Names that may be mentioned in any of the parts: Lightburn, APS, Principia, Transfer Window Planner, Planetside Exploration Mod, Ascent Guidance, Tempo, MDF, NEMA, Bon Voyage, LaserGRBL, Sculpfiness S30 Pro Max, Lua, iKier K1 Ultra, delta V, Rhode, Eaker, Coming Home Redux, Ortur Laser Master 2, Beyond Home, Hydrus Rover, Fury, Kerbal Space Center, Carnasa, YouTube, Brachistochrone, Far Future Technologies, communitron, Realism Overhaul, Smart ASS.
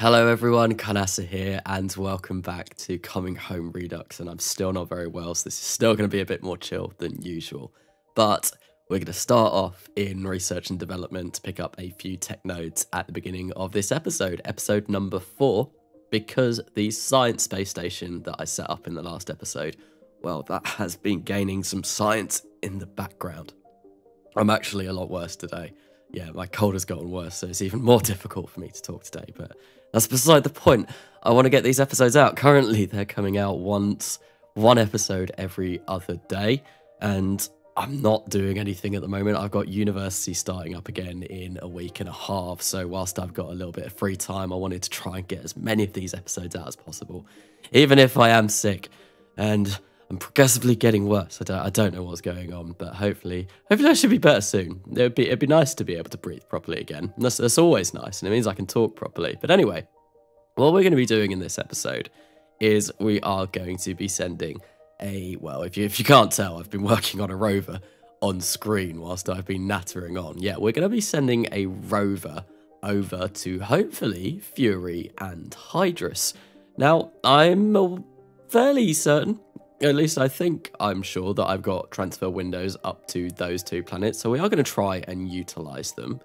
Hello everyone, Carnasa here and welcome back to Coming Home Redux, and I'm still not very well, so this is still going to be a bit more chill than usual. But we're going to start off in research and development to pick up a few tech nodes at the beginning of this episode, episode number 4, because the science space station that I set up in the last episode, well, that has been gaining some science in the background. I'm actually a lot worse today. Yeah, my cold has gotten worse, so it's even more difficult for me to talk today, but that's beside the point. I want to get these episodes out. Currently, they're coming out one episode every other day, and I'm not doing anything at the moment. I've got university starting up again in a week and a half, so whilst I've got a little bit of free time, I wanted to try and get as many of these episodes out as possible, even if I am sick, and I'm progressively getting worse. I don't know what's going on, but hopefully I should be better soon. It'd be nice to be able to breathe properly again. That's always nice, and it means I can talk properly. But anyway, what we're going to be doing in this episode is we are going to be sending a, well, if you can't tell, I've been working on a rover on screen whilst I've been nattering on. Yeah, we're going to be sending a rover over to hopefully Fury and Hydrus. Now, I'm fairly certain, at least I think I'm sure, that I've got transfer windows up to those two planets, so we are going to try and utilise them.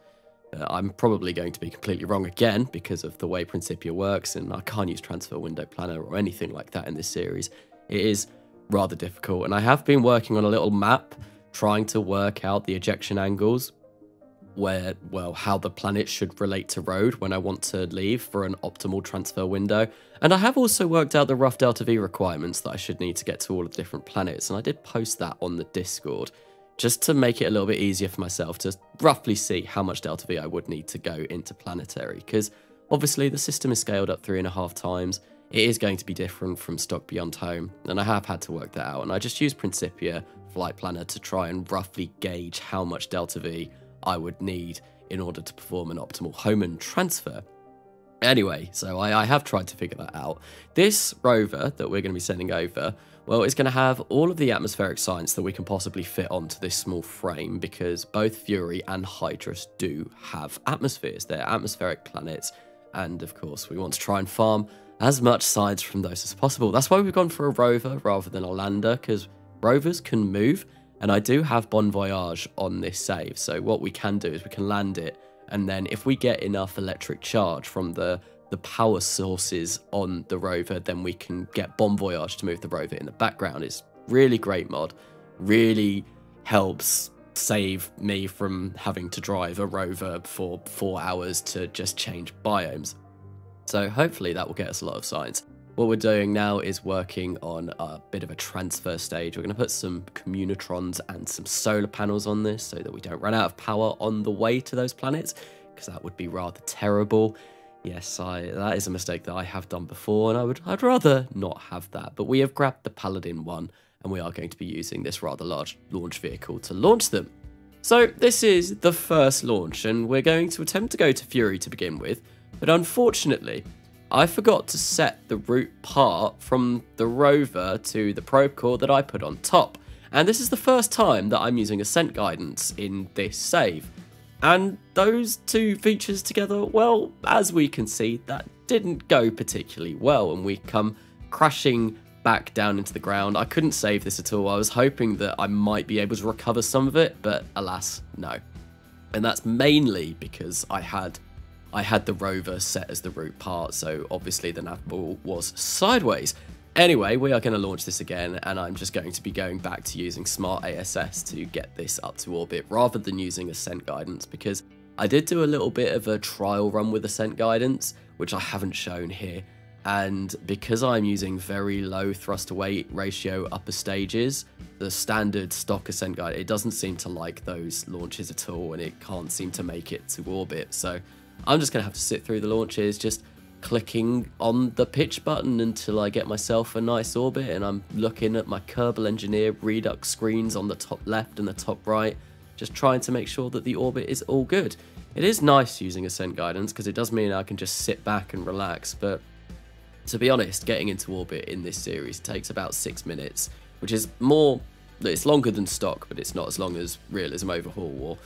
I'm probably going to be completely wrong again because of the way Principia works, and I can't use transfer window planner or anything like that in this series. It is rather difficult, and I have been working on a little map trying to work out the ejection angles, where, well, how the planet should relate to road when I want to leave for an optimal transfer window. And I have also worked out the rough delta V requirements that I should need to get to all the different planets, and I did post that on the Discord just to make it a little bit easier for myself to roughly see how much delta V I would need to go into planetary, because obviously the system is scaled up 3.5 times. It is going to be different from stock Beyond Home, and I have had to work that out, and I just used Principia Flight Planner to try and roughly gauge how much delta V I would need in order to perform an optimal Hohmann transfer. Anyway, so I have tried to figure that out. This rover that we're going to be sending over, well, it's going to have all of the atmospheric science that we can possibly fit onto this small frame, because both Fury and Hydrus do have atmospheres. They're atmospheric planets, and of course we want to try and farm as much science from those as possible. That's why we've gone for a rover rather than a lander, because rovers can move. And I do have Bon Voyage on this save, so what we can do is we can land it, and then if we get enough electric charge from the power sources on the rover, then we can get Bon Voyage to move the rover in the background. It's really great mod, really helps save me from having to drive a rover for 4 hours to just change biomes. So hopefully that will get us a lot of science. What we're doing now is working on a bit of a transfer stage. We're going to put some communitrons and some solar panels on this so that we don't run out of power on the way to those planets, because that would be rather terrible. Yes, that is a mistake that I have done before, and I'd rather not have that. But we have grabbed the Paladin one, and we are going to be using this rather large launch vehicle to launch them. So this is the first launch, and we're going to attempt to go to Fury to begin with, but unfortunately I forgot to set the route part from the rover to the probe core that I put on top. And this is the first time that I'm using Ascent Guidance in this save. And those two features together, well, as we can see, that didn't go particularly well, and we come crashing back down into the ground. I couldn't save this at all. I was hoping that I might be able to recover some of it, but alas, no. And that's mainly because I had the rover set as the route part, so obviously the nav ball was sideways. Anyway, we are going to launch this again, and I'm just going to be going back to using Smart ASS to get this up to orbit rather than using Ascent Guidance, because I did do a little bit of a trial run with Ascent Guidance, which I haven't shown here, and because I'm using very low thrust to weight ratio upper stages, the standard stock Ascent Guidance, it doesn't seem to like those launches at all, and it can't seem to make it to orbit, so I'm just going to have to sit through the launches, just clicking on the pitch button until I get myself a nice orbit, and I'm looking at my Kerbal Engineer Redux screens on the top left and the top right, just trying to make sure that the orbit is all good. It is nice using Ascent Guidance because it does mean I can just sit back and relax, but to be honest, getting into orbit in this series takes about 6 minutes, which is more, it's longer than stock, but it's not as long as Realism Overhaul or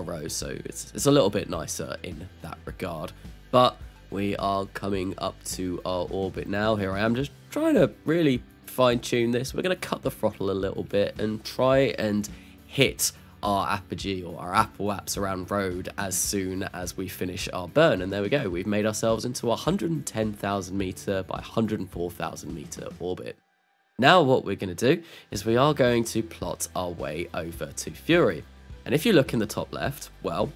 RO, so it's a little bit nicer in that regard. But We are coming up to our orbit now. Here I am just trying to really fine-tune this. We're going to cut the throttle a little bit and try and hit our apogee or our apple apps around road as soon as we finish our burn. And there we go, we've made ourselves into a 110,000 meter by 104,000 meter orbit. Now what we're going to do is we are going to plot our way over to Fury. And if you look in the top left, well,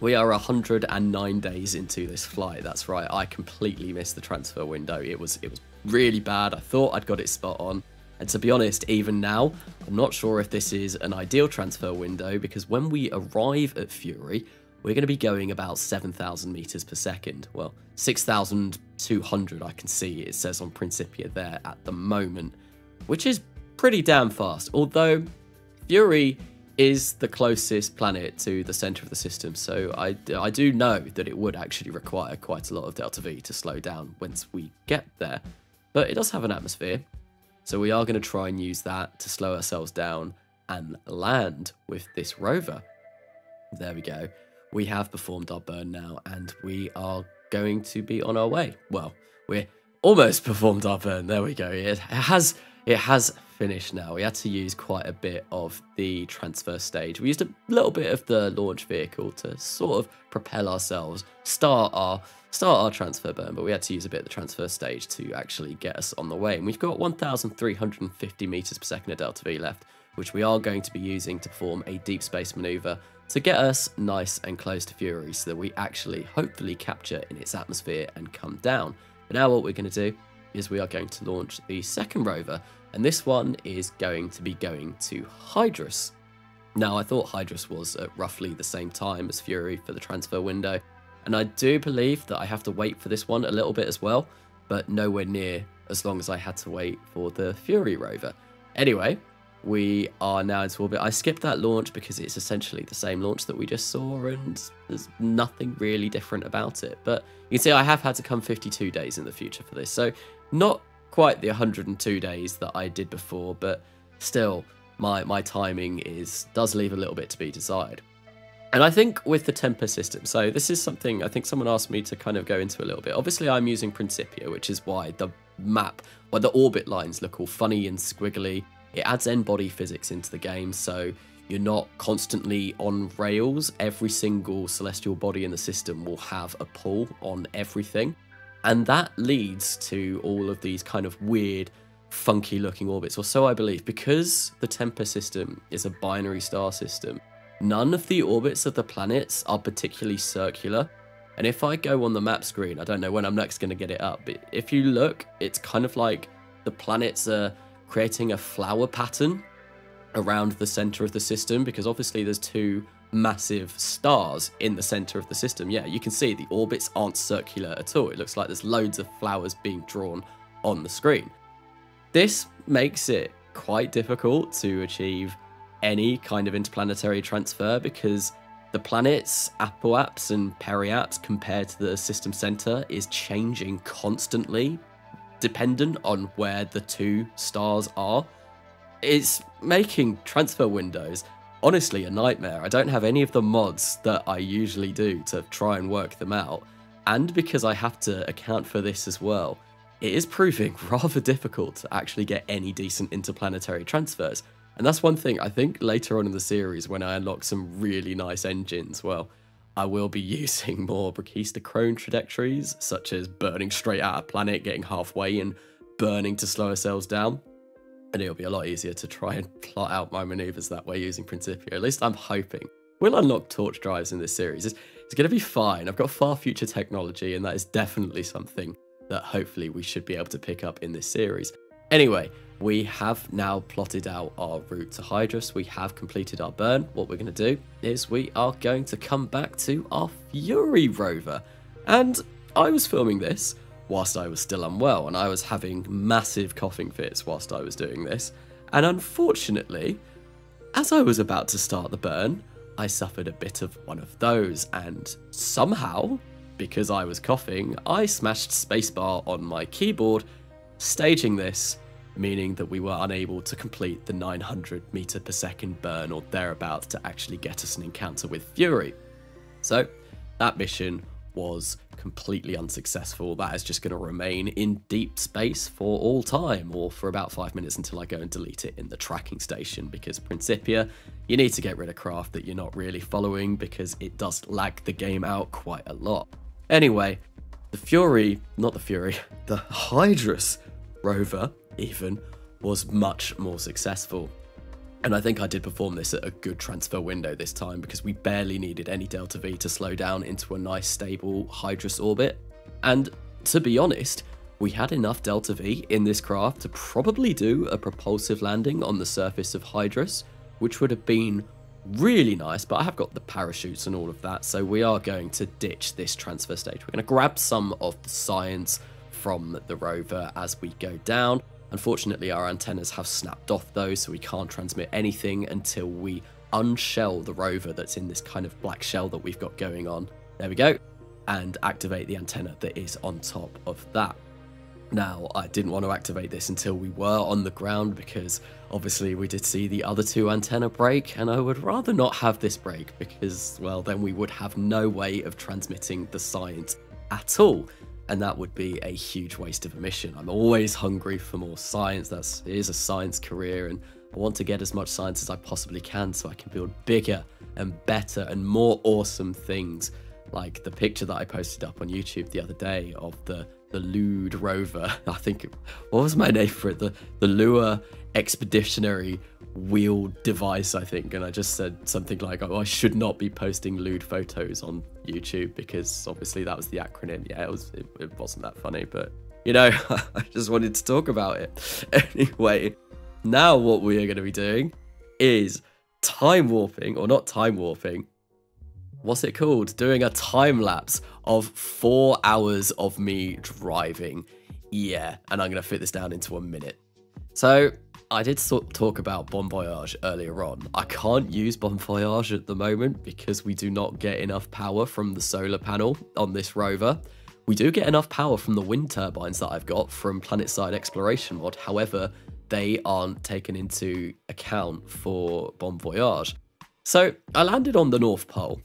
we are 109 days into this flight. That's right, I completely missed the transfer window. It was really bad. I thought I'd got it spot on. And to be honest, even now, I'm not sure if this is an ideal transfer window, because when we arrive at Fury, we're going to be going about 7,000 meters per second. Well, 6,200 I can see it says on Principia there at the moment, which is pretty damn fast. Although Fury is the closest planet to the center of the system, so I do know that it would actually require quite a lot of Delta V to slow down once we get there. But it does have an atmosphere. So we are going to try and use that to slow ourselves down and land with this rover. There we go. We have performed our burn now, and we are going to be on our way. Well, we're almost performed our burn. There we go. It has finished now. We had to use quite a bit of the transfer stage. We used a little bit of the launch vehicle to sort of propel ourselves, start our transfer burn, but we had to use a bit of the transfer stage to actually get us on the way. And we've got 1,350 meters per second of Delta V left, which we are going to be using to form a deep space maneuver to get us nice and close to Fury so that we actually hopefully capture in its atmosphere and come down. But now what we're going to do is we are going to launch the second rover, and this one is going to be going to Hydrus. Now, I thought Hydrus was at roughly the same time as Fury for the transfer window, and I do believe that I have to wait for this one a little bit as well, but nowhere near as long as I had to wait for the Fury rover. Anyway, we are now into orbit. I skipped that launch because it's essentially the same launch that we just saw, and there's nothing really different about it. But you can see I have had to come 52 days in the future for this, so not quite the 102 days that I did before, but still, my timing does leave a little bit to be desired. And I think with the Tempo system, so this is something I think someone asked me to kind of go into a little bit. Obviously, I'm using Principia, which is why the map, why the orbit lines look all funny and squiggly. It adds in-body physics into the game, so you're not constantly on rails. Every single celestial body in the system will have a pull on everything. And that leads to all of these kind of weird, funky-looking orbits, or so I believe. Because the Tempo system is a binary star system, none of the orbits of the planets are particularly circular. And if I go on the map screen, I don't know when I'm next going to get it up, but if you look, it's kind of like the planets are creating a flower pattern around the center of the system, because obviously there's two massive stars in the center of the system. Yeah, you can see the orbits aren't circular at all. It looks like there's loads of flowers being drawn on the screen. This makes it quite difficult to achieve any kind of interplanetary transfer, because the planets, apoaps and periaps compared to the system center is changing constantly, dependent on where the two stars are. It's making transfer windows honestly a nightmare. I don't have any of the mods that I usually do to try and work them out, and because I have to account for this as well, it is proving rather difficult to actually get any decent interplanetary transfers. And that's one thing I think later on in the series, when I unlock some really nice engines, well, I will be using more Brachistochrone trajectories, such as burning straight at a planet, getting halfway and burning to slow ourselves down. And it'll be a lot easier to try and plot out my maneuvers that way using Principia. At least I'm hoping. We'll unlock torch drives in this series. It's going to be fine. I've got Far Future Technology, and that is definitely something that hopefully we should be able to pick up in this series. Anyway, we have now plotted out our route to Hydrus. We have completed our burn. What we're going to do is we are going to come back to our Fury rover. And I was filming this whilst I was still unwell, and I was having massive coughing fits whilst I was doing this. And unfortunately, as I was about to start the burn, I suffered a bit of one of those, and somehow, because I was coughing, I smashed spacebar on my keyboard, staging this, meaning that we were unable to complete the 900 meter per second burn or thereabouts to actually get us an encounter with Fury. So that mission was completely unsuccessful. That is just going to remain in deep space for all time, or for about 5 minutes until I go and delete it in the tracking station, because Principia, you need to get rid of craft that you're not really following because it does lag the game out quite a lot. Anyway, the Hydrus Rover even was much more successful. And I think I did perform this at a good transfer window this time, because we barely needed any Delta V to slow down into a nice stable Hydrus orbit. And to be honest, we had enough Delta V in this craft to probably do a propulsive landing on the surface of Hydrus, which would have been really nice, but I have got the parachutes and all of that, so we are going to ditch this transfer stage. We're going to grab some of the science from the rover as we go down. Unfortunately, our antennas have snapped off those, so we can't transmit anything until we unshell the rover that's in this kind of black shell that we've got going on. There we go. And activate the antenna that is on top of that. Now, I didn't want to activate this until we were on the ground, because obviously we did see the other two antenna break, and I would rather not have this break because, well, then we would have no way of transmitting the science at all. And that would be a huge waste of a mission. I'm always hungry for more science. It is a science career, and I want to get as much science as I possibly can so I can build bigger and better and more awesome things, like the picture that I posted up on YouTube the other day of the Lude rover. I think, what was my name for it? The Luna Expeditionary Wheel Device, I think. And I just said something like, oh, I should not be posting Lude photos on YouTube, because obviously that was the acronym. Yeah, it wasn't that funny, but you know, I just wanted to talk about it. Anyway, now what we are going to be doing is time warping, or not time warping, what's it called? Doing a time lapse of 4 hours of me driving. Yeah, and I'm going to fit this down into a minute. So I did talk about Bon Voyage earlier on. I can't use Bon Voyage at the moment because we do not get enough power from the solar panel on this rover. We do get enough power from the wind turbines that I've got from Planetside Exploration Mod. However, they aren't taken into account for Bon Voyage. So I landed on the North Pole,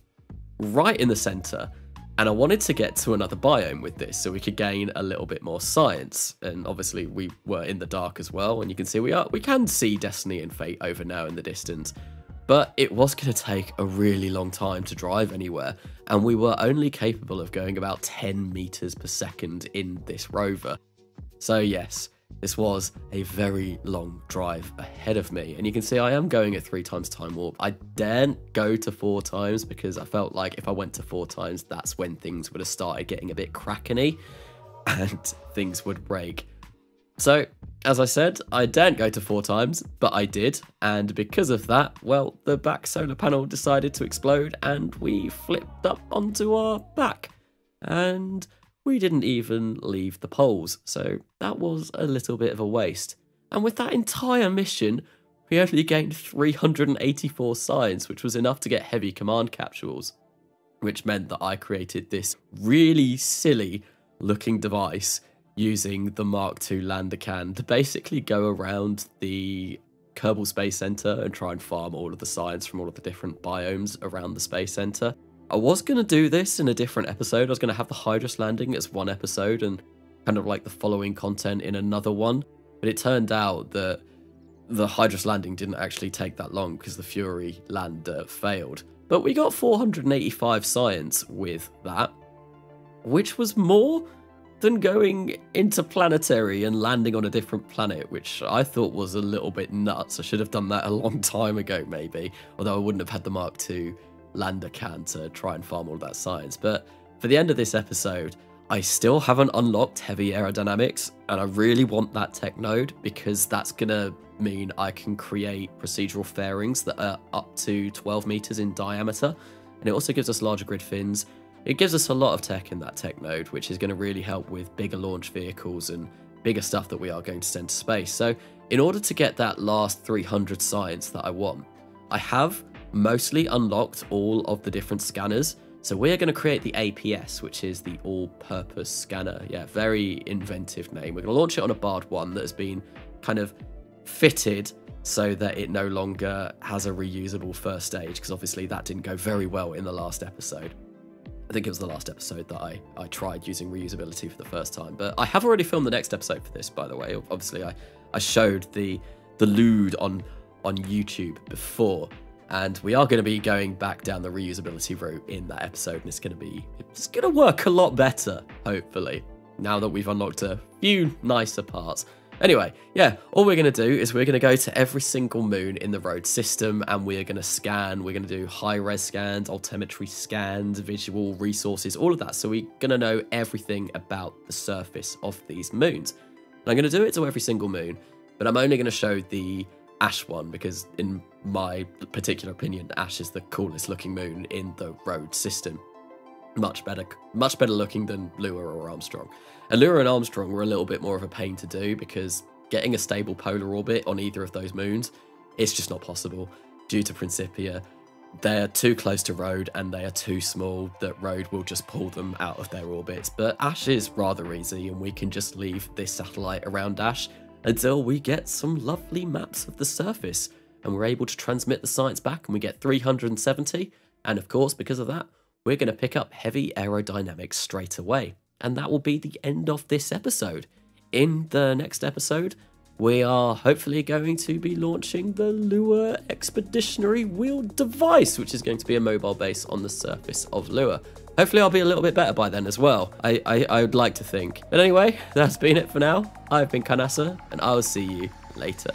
right in the center, and I wanted to get to another biome with this so we could gain a little bit more science. And obviously we were in the dark as well, and you can see we can see Destiny and Fate over now in the distance, but it was going to take a really long time to drive anywhere, and we were only capable of going about 10 meters per second in this rover. So yes, this was a very long drive ahead of me, and you can see I am going at 3 times time warp. I daren't go to 4 times because I felt like if I went to 4 times, that's when things would have started getting a bit crackeny and things would break. So, as I said, I daren't go to 4 times, but I did, and because of that, well, the back solar panel decided to explode and we flipped up onto our back, and we didn't even leave the poles, so that was a little bit of a waste. And with that entire mission, we only gained 384 science, which was enough to get heavy command capsules, which meant that I created this really silly looking device using the Mark II lander can to basically go around the Kerbal Space Center and try and farm all of the science from all of the different biomes around the Space Center. I was going to do this in a different episode. I was going to have the Hydrus landing as one episode and kind of like the following content in another one. But it turned out that the Hydrus landing didn't actually take that long because the Fury lander failed. But we got 485 science with that, which was more than going interplanetary and landing on a different planet, which I thought was a little bit nuts. I should have done that a long time ago, maybe, although I wouldn't have had the Mark II lander can to try and farm all that science. But for the end of this episode, I still haven't unlocked heavy aerodynamics, and I really want that tech node because that's gonna mean I can create procedural fairings that are up to 12 meters in diameter, and it also gives us larger grid fins. It gives us a lot of tech in that tech node, which is going to really help with bigger launch vehicles and bigger stuff that we are going to send to space. So in order to get that last 300 science that I want, I have mostly unlocked all of the different scanners, so we're going to create the APS, which is the all-purpose scanner. Yeah, very inventive name. We're going to launch it on a barred one that has been kind of fitted so that it no longer has a reusable first stage, because obviously that didn't go very well in the last episode. I think it was the last episode that I tried using reusability for the first time. But I have already filmed the next episode for this, by the way. Obviously, I showed the lewd on YouTube before, and we are going to be going back down the reusability route in that episode, and it's going to work a lot better, hopefully, now that we've unlocked a few nicer parts. Anyway, yeah, all we're going to do is we're going to go to every single moon in the road system, and we're going to scan. We're going to do high-res scans, altimetry scans, visual resources, all of that. So we're going to know everything about the surface of these moons. And I'm going to do it to every single moon, but I'm only going to show the Ash one because, in my particular opinion, Ash is the coolest looking moon in the road system. Much better looking than Lua or Armstrong. And Lua and Armstrong were a little bit more of a pain to do because getting a stable polar orbit on either of those moons, it's just not possible due to Principia. They're too close to road and they are too small that road will just pull them out of their orbits. But Ash is rather easy, and we can just leave this satellite around Ash until we get some lovely maps of the surface and we're able to transmit the science back, and we get 370. And of course, because of that, we're going to pick up heavy aerodynamics straight away. And that will be the end of this episode. In the next episode, we are hopefully going to be launching the Lua Expeditionary Wheel Device, which is going to be a mobile base on the surface of Lua. Hopefully I'll be a little bit better by then as well. I would like to think. But anyway, that's been it for now. I've been Carnasa, and I will see you later.